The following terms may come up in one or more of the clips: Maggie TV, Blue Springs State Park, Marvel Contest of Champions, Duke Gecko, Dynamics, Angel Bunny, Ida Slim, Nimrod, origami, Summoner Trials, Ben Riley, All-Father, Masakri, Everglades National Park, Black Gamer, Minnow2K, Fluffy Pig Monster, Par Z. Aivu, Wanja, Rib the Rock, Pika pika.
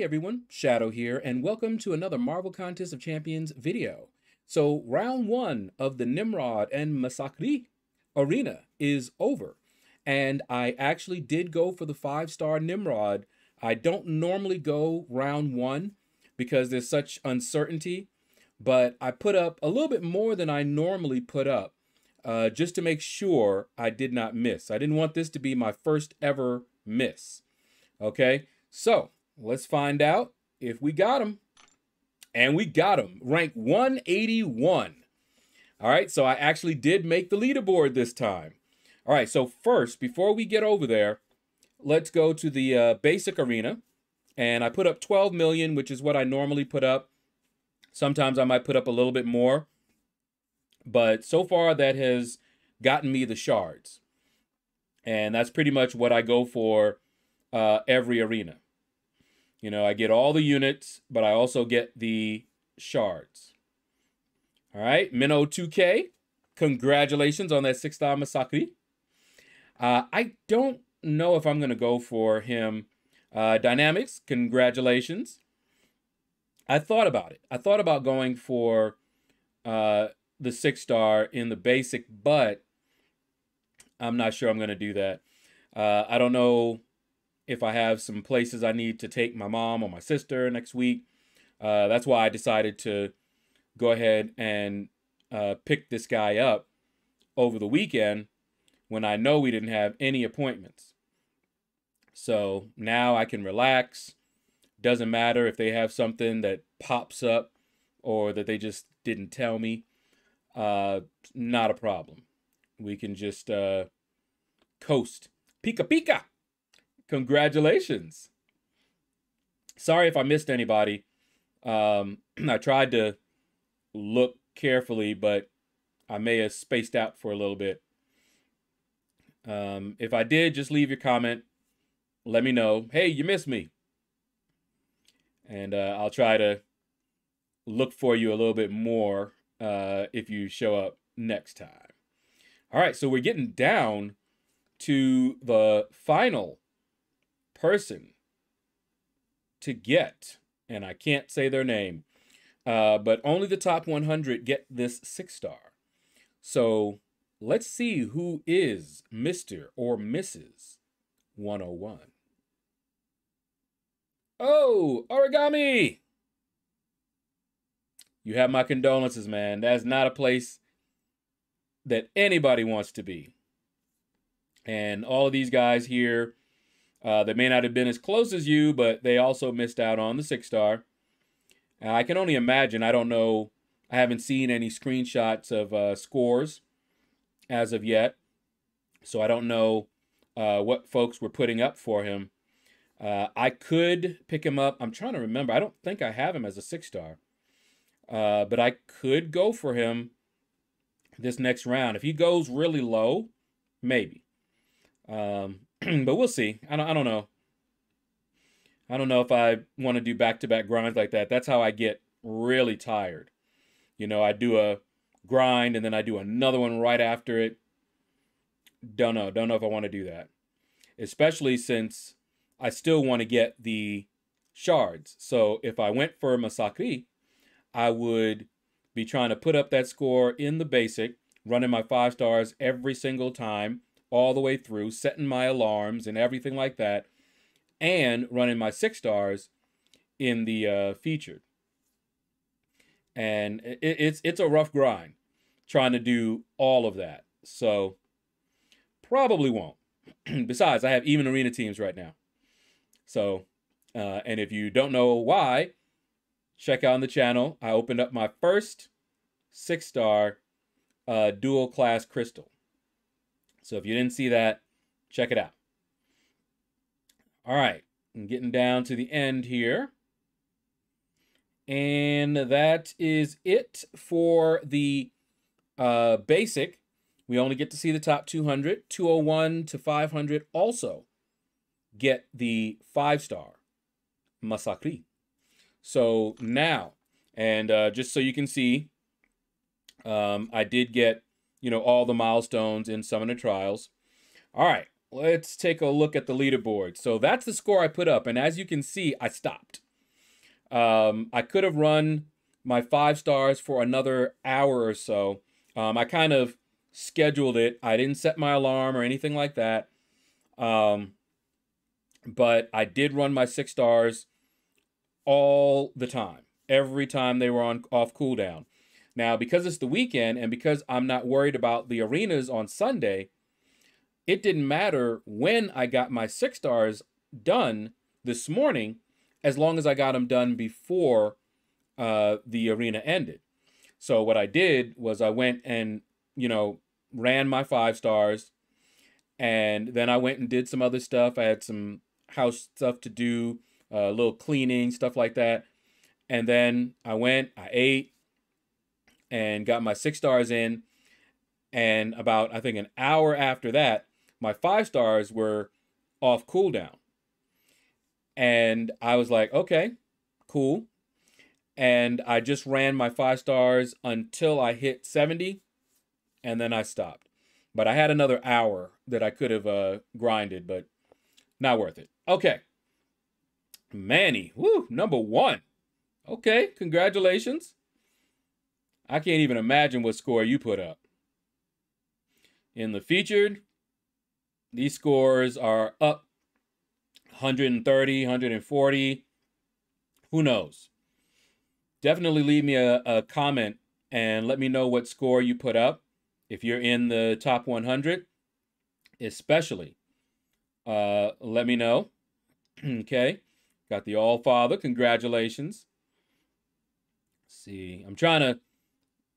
Hey everyone, Shadow here, and welcome to another Marvel Contest of Champions video. So round one of the Nimrod and Masakri arena is over, and I actually did go for the 5-star Nimrod. I don't normally go round one because there's such uncertainty, but I put up a little bit more than I normally put up just to make sure I did not miss. I didn't want this to be my first ever miss. Okay, so let's find out if we got him. And we got him. Rank 181. All right, so I actually did make the leaderboard this time. All right, so first, before we get over there, let's go to the basic arena. And I put up 12 million, which is what I normally put up. Sometimes I might put up a little bit more. But so far, that has gotten me the shards. And that's pretty much what I go for every arena. You know, I get all the units, but I also get the shards. All right, Minnow2K, congratulations on that 6-star Masakri. I don't know if I'm going to go for him. Dynamics, congratulations. I thought about it. I thought about going for the 6-star in the basic, but I'm not sure I'm going to do that. I don't know if I have some places I need to take my mom or my sister next week. That's why I decided to go ahead and pick this guy up over the weekend when I know we didn't have any appointments. So now I can relax. Doesn't matter if they have something that pops up or that they just didn't tell me. Not a problem. We can just coast. Pika pika! Congratulations. Sorry if I missed anybody. I tried to look carefully, but I may have spaced out for a little bit. If I did, just leave your comment. Let me know, hey, you missed me. And I'll try to look for you a little bit more if you show up next time. All right, so we're getting down to the final person to get, and I can't say their name, but only the top 100 get this 6-star. So let's see who is Mr. or Mrs. 101. Oh, Origami! You have my condolences, man. That's not a place that anybody wants to be. And all of these guys here, they may not have been as close as you, but they also missed out on the 6-star. I can only imagine. I don't know. I haven't seen any screenshots of scores as of yet. So I don't know what folks were putting up for him. I could pick him up. I'm trying to remember. I don't think I have him as a 6-star. But I could go for him this next round. If he goes really low, maybe. But we'll see. I don't know. I don't know if I want to do back-to-back grinds like that. That's how I get really tired. You know, I do a grind and then I do another one right after it. Don't know if I want to do that. Especially since I still want to get the shards. So if I went for Masakri, I would be trying to put up that score in the basic, running my 5 stars every single time, all the way through, setting my alarms and everything like that, and running my 6 stars in the featured. And it's a rough grind trying to do all of that. So probably won't. Besides, I have even arena teams right now. So, and if you don't know why, check out on the channel. I opened up my first 6-star dual class crystal. So if you didn't see that, check it out. All right, I'm getting down to the end here. And that is it for the basic. We only get to see the top 200. 201 to 500 also get the 5-star Masakri. So now, and just so you can see, I did get, you know, all the milestones in Summoner Trials. All right, let's take a look at the leaderboard. So that's the score I put up. And as you can see, I stopped. I could have run my 5 stars for another hour or so. I kind of scheduled it. I didn't set my alarm or anything like that. But I did run my 6 stars all the time, every time they were on off cooldown. Now, because it's the weekend and because I'm not worried about the arenas on Sunday, it didn't matter when I got my 6 stars done this morning, as long as I got them done before the arena ended. So what I did was I went and, you know, ran my 5 stars, and then I went and did some other stuff. I had some house stuff to do, a little cleaning, stuff like that. And then I went, I ate, and got my 6 stars in. And about, I think, an hour after that, my 5 stars were off cooldown. And I was like, okay, cool. And I just ran my 5 stars until I hit 70, and then I stopped. But I had another hour that I could have grinded, but not worth it. Okay. Manny, woo, #1. Okay, congratulations. I can't even imagine what score you put up. In the featured, these scores are up 130, 140. Who knows? Definitely leave me a comment and let me know what score you put up if you're in the top 100, especially. Let me know. Okay. Got the All-Father. Congratulations. Let's see. I'm trying to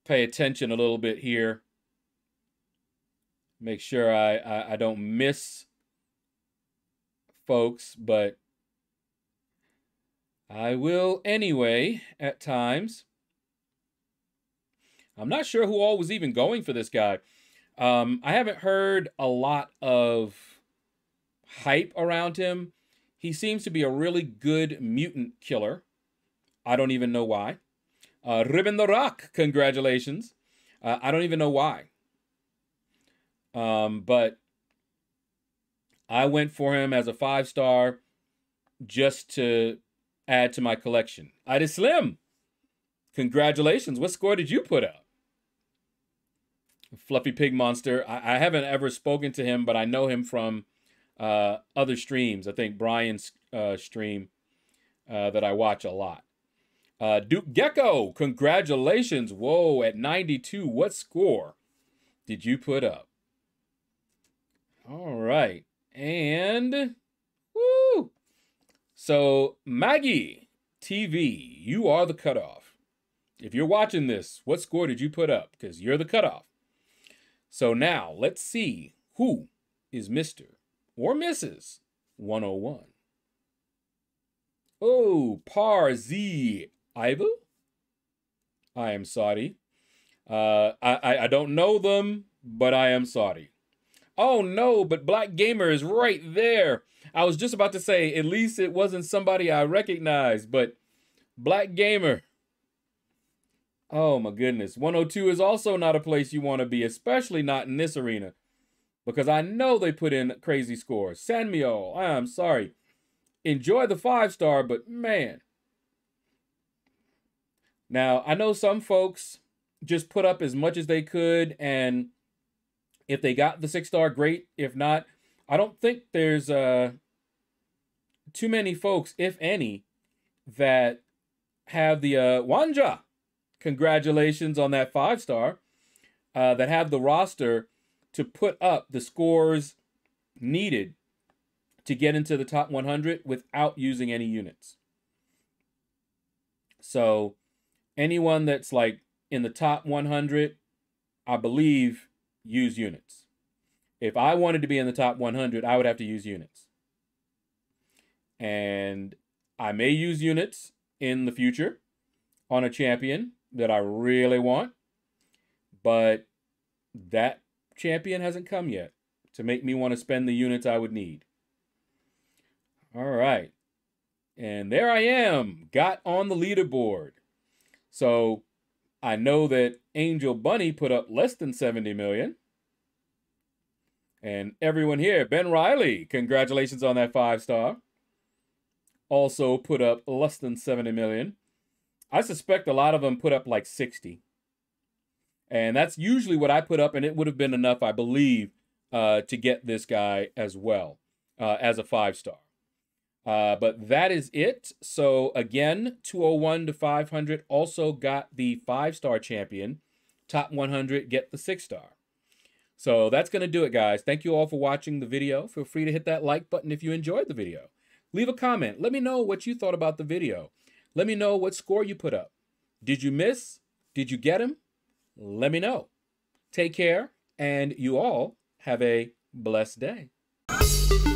pay attention a little bit here. Make sure I don't miss folks, but I will anyway at times. I'm not sure who all was even going for this guy. I haven't heard a lot of hype around him. He seems to be a really good mutant killer. I don't even know why. Rib the Rock, congratulations. I don't even know why. But I went for him as a 5 star just to add to my collection. Ida Slim, congratulations. What score did you put up? Fluffy Pig Monster. I haven't ever spoken to him, but I know him from other streams. I think Brian's stream that I watch a lot. Duke Gecko, congratulations. Whoa, at 92, what score did you put up? All right, and woo! So Maggie TV, you are the cutoff. If you're watching this, what score did you put up? Because you're the cutoff. So now let's see who is Mr. or Mrs. 101. Oh, Par Z. Aivu. I am Saudi. I don't know them, but I am Saudi. Oh no, but Black Gamer is right there. I was just about to say, at least it wasn't somebody I recognized, but Black Gamer. Oh my goodness. 102 is also not a place you want to be, especially not in this arena, because I know they put in crazy scores. Sanmio, I'm sorry. Enjoy the 5 star, but man. Now, I know some folks just put up as much as they could, and if they got the 6 star, great. If not, I don't think there's too many folks, if any, that have the Wanja. Congratulations on that 5 star. That have the roster to put up the scores needed to get into the top 100 without using any units. So anyone that's like in the top 100, I believe, use units. If I wanted to be in the top 100, I would have to use units. And I may use units in the future on a champion that I really want, but that champion hasn't come yet to make me want to spend the units I would need. All right. And there I am, got on the leaderboard. So I know that Angel Bunny put up less than 70 million. And everyone here, Ben Riley, congratulations on that 5 star. also put up less than 70 million. I suspect a lot of them put up like 60. And that's usually what I put up, and it would have been enough, I believe, to get this guy as well as a 5-star. But that is it. So again, 201 to 500 also got the 5-star champion. Top 100 get the 6-star. So that's going to do it, guys. Thank you all for watching the video. Feel free to hit that like button if you enjoyed the video. Leave a comment. Let me know what you thought about the video. Let me know what score you put up. Did you miss? Did you get him? Let me know. Take care, and you all have a blessed day.